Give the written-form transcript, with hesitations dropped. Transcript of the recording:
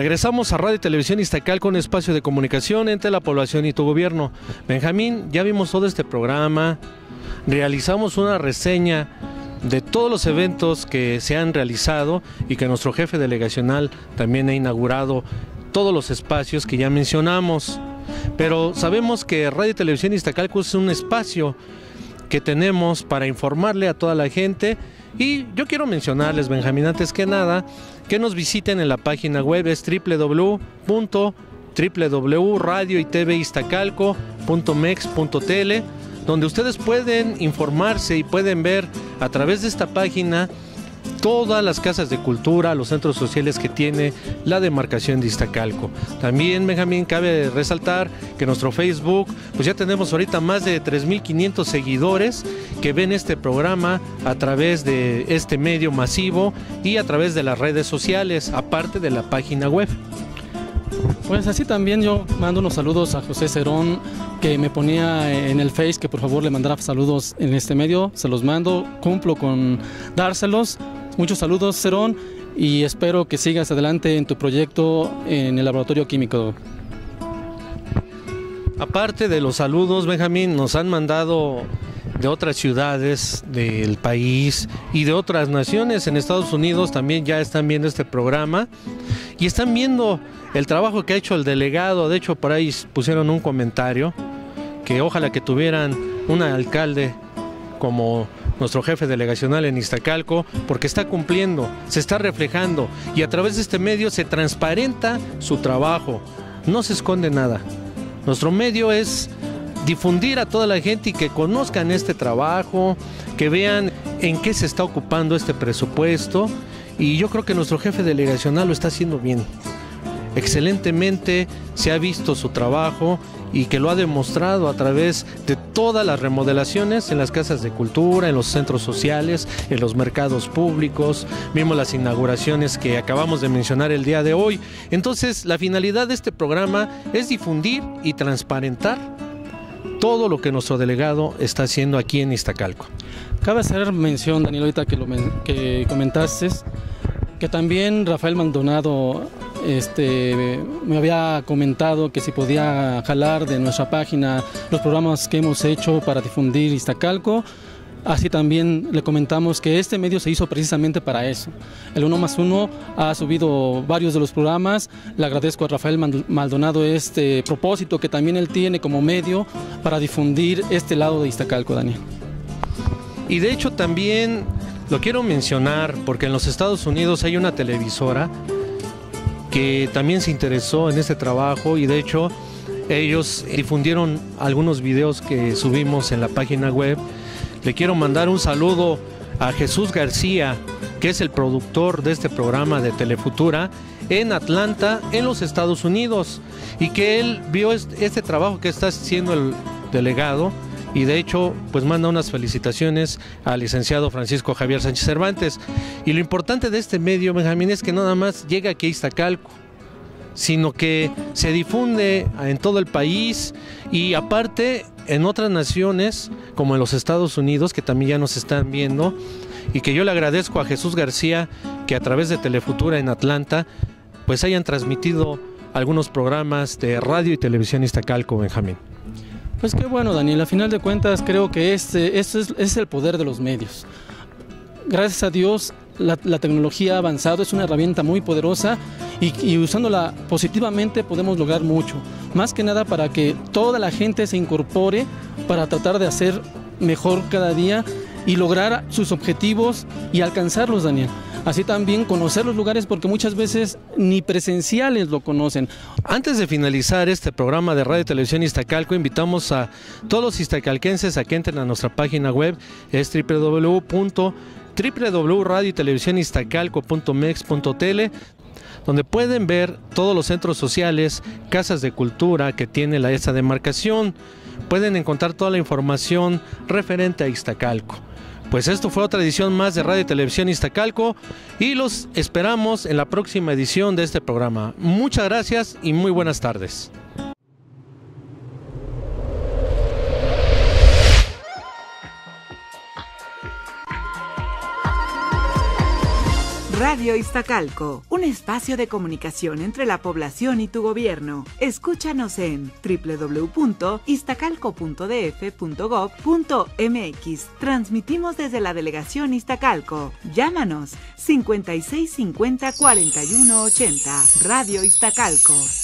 Regresamos a Radio y Televisión Iztacalco, un espacio de comunicación entre la población y tu gobierno. Benjamín, ya vimos todo este programa, realizamos una reseña de todos los eventos que se han realizado y que nuestro jefe delegacional también ha inaugurado, todos los espacios que ya mencionamos. Pero sabemos que Radio y Televisión Iztacalco es un espacio que tenemos para informarle a toda la gente, y yo quiero mencionarles, Benjamín, antes que nada, que nos visiten en la página web, es www.radioytviztacalco.mex.tl, donde ustedes pueden informarse y pueden ver a través de esta página todas las casas de cultura, los centros sociales que tiene la demarcación de Iztacalco. También, Benjamín, cabe resaltar que nuestro Facebook, pues ya tenemos ahorita más de 3,500 seguidores que ven este programa a través de este medio masivo y a través de las redes sociales, aparte de la página web. Pues así también yo mando unos saludos a José Cerón, que me ponía en el Face que por favor le mandara saludos en este medio. Se los mando, cumplo con dárselos. Muchos saludos, Cerón, y espero que sigas adelante en tu proyecto en el laboratorio químico. Aparte de los saludos, Benjamín, nos han mandado de otras ciudades del país y de otras naciones. En Estados Unidos también ya están viendo este programa y están viendo el trabajo que ha hecho el delegado. De hecho, por ahí pusieron un comentario que ojalá que tuvieran un alcalde como nuestro jefe delegacional en Iztacalco, porque está cumpliendo, se está reflejando, y a través de este medio se transparenta su trabajo, no se esconde nada. Nuestro medio es difundir a toda la gente y que conozcan este trabajo, que vean en qué se está ocupando este presupuesto, y yo creo que nuestro jefe delegacional lo está haciendo bien. Excelentemente se ha visto su trabajo y que lo ha demostrado a través de todas las remodelaciones en las casas de cultura, en los centros sociales, en los mercados públicos. Vimos las inauguraciones que acabamos de mencionar el día de hoy. Entonces, la finalidad de este programa es difundir y transparentar todo lo que nuestro delegado está haciendo aquí en Iztacalco. Cabe hacer mención, Daniel, ahorita que comentaste, que también Rafael Maldonado me había comentado que si podía jalar de nuestra página los programas que hemos hecho para difundir Iztacalco. Así también le comentamos que este medio se hizo precisamente para eso. El 1+1 ha subido varios de los programas. Le agradezco a Rafael Maldonado este propósito que también él tiene como medio para difundir este lado de Iztacalco, Daniel. Y de hecho también lo quiero mencionar porque en los Estados Unidos hay una televisora que también se interesó en este trabajo, y de hecho ellos difundieron algunos videos que subimos en la página web. Le quiero mandar un saludo a Jesús García, que es el productor de este programa de Telefutura en Atlanta, en los Estados Unidos, y que él vio este trabajo que está haciendo el delegado, y de hecho pues manda unas felicitaciones al licenciado Francisco Javier Sánchez Cervantes. Y lo importante de este medio, Benjamín, es que no nada más llega aquí a Iztacalco, sino que se difunde en todo el país y aparte en otras naciones como en los Estados Unidos, que también ya nos están viendo, y que yo le agradezco a Jesús García que a través de Telefutura en Atlanta pues hayan transmitido algunos programas de Radio y Televisión Iztacalco, Benjamín. Pues qué bueno, Daniel, a final de cuentas creo que este es el poder de los medios. Gracias a Dios la tecnología ha avanzado, es una herramienta muy poderosa, y usándola positivamente podemos lograr mucho. Más que nada para que toda la gente se incorpore para tratar de hacer mejor cada día y lograr sus objetivos y alcanzarlos, Daniel. Así también conocer los lugares, porque muchas veces ni presenciales lo conocen. Antes de finalizar este programa de Radio y Televisión Iztacalco, invitamos a todos los iztacalquenses a que entren a nuestra página web, es www.radioytelevisióniztacalco.mex.tl, donde pueden ver todos los centros sociales, casas de cultura que tiene esta demarcación. Pueden encontrar toda la información referente a Iztacalco. Pues esto fue otra edición más de Radio y Televisión Iztacalco, y los esperamos en la próxima edición de este programa. Muchas gracias y muy buenas tardes. Radio Iztacalco, un espacio de comunicación entre la población y tu gobierno. Escúchanos en www.iztacalco.df.gov.mx. Transmitimos desde la Delegación Iztacalco. Llámanos 56 50 41 80. Radio Iztacalco.